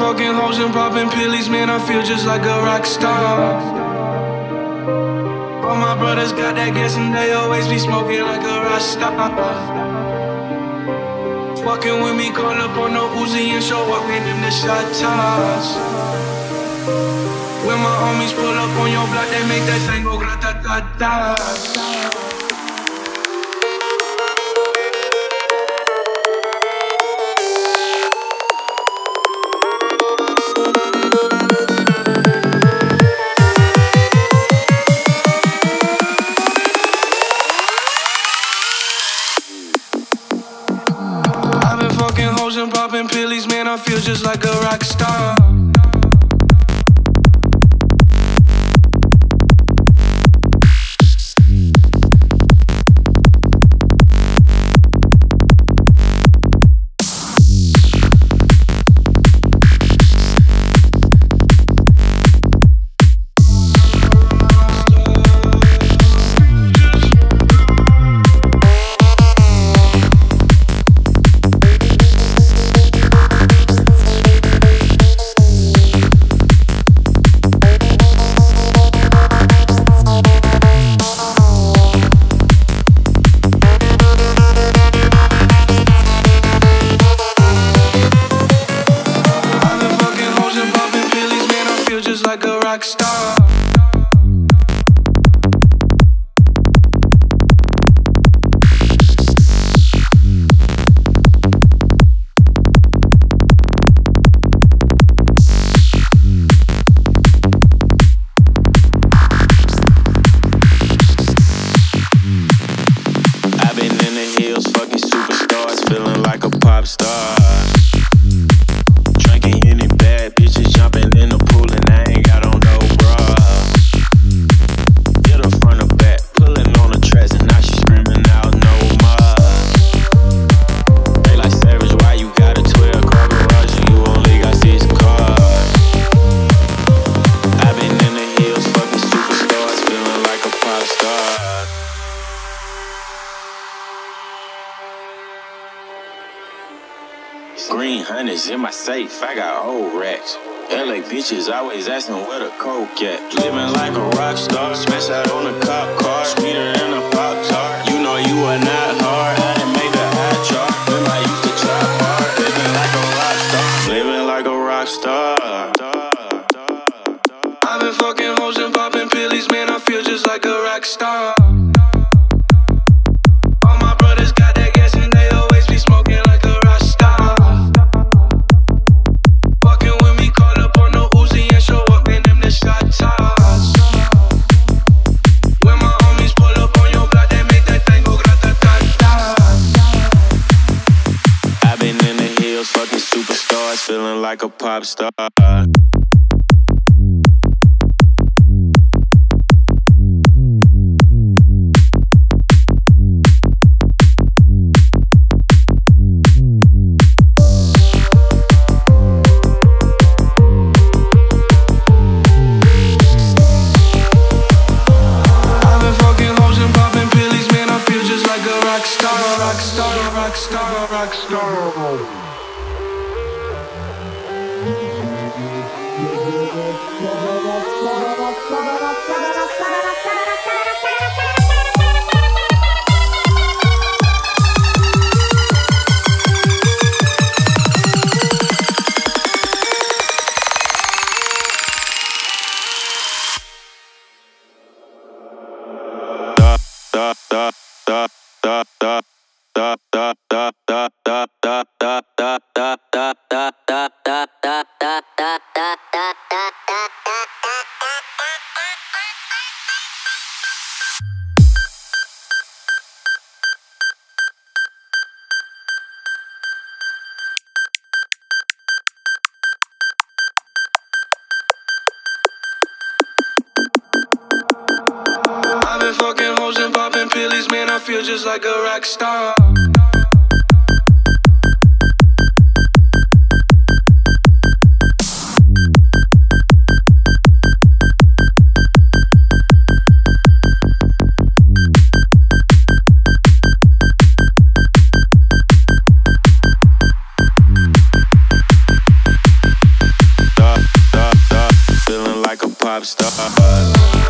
fucking hoes and popping pillies, man, I feel just like a rock star. All my brothers got that gas and they always be smoking like a Rockstar. Fucking with me, call up on no Uzi and show up in them the shot tops. When my homies pull up on your block, they make that thing go grata-ta-ta-ta. Fucking hoes and popping pillies, man, I feel just like a rock star. Just like a rock star. I've been in the hills, fucking superstars, feeling like a pop star. Green hundreds in my safe, I got old racks. LA bitches always asking where the coke at. Living like a rock star, smash out on a cop car, sweeter than a pop tart. You know you are not hard, I didn't make a high chart. Remember I used to try hard, living like a rock star, living like a rock star. I've been fucking hoes and popping pillies, man, I feel just like a rock star. Superstars, feeling like a pop star. I've been fucking hoes and popping pillies, man, I feel just like a rock star, rock star, rock star, rock star. Fucking hoes and popping pillies, man, I feel just like a rock star. pop star.